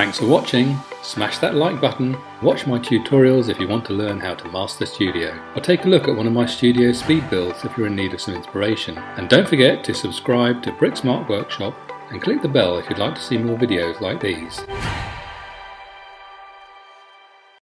Thanks for watching. Smash that like button, watch my tutorials if you want to learn how to master Studio, or take a look at one of my Studio speed builds if you're in need of some inspiration. And don't forget to subscribe to BrickSmart Workshop and click the bell if you'd like to see more videos like these.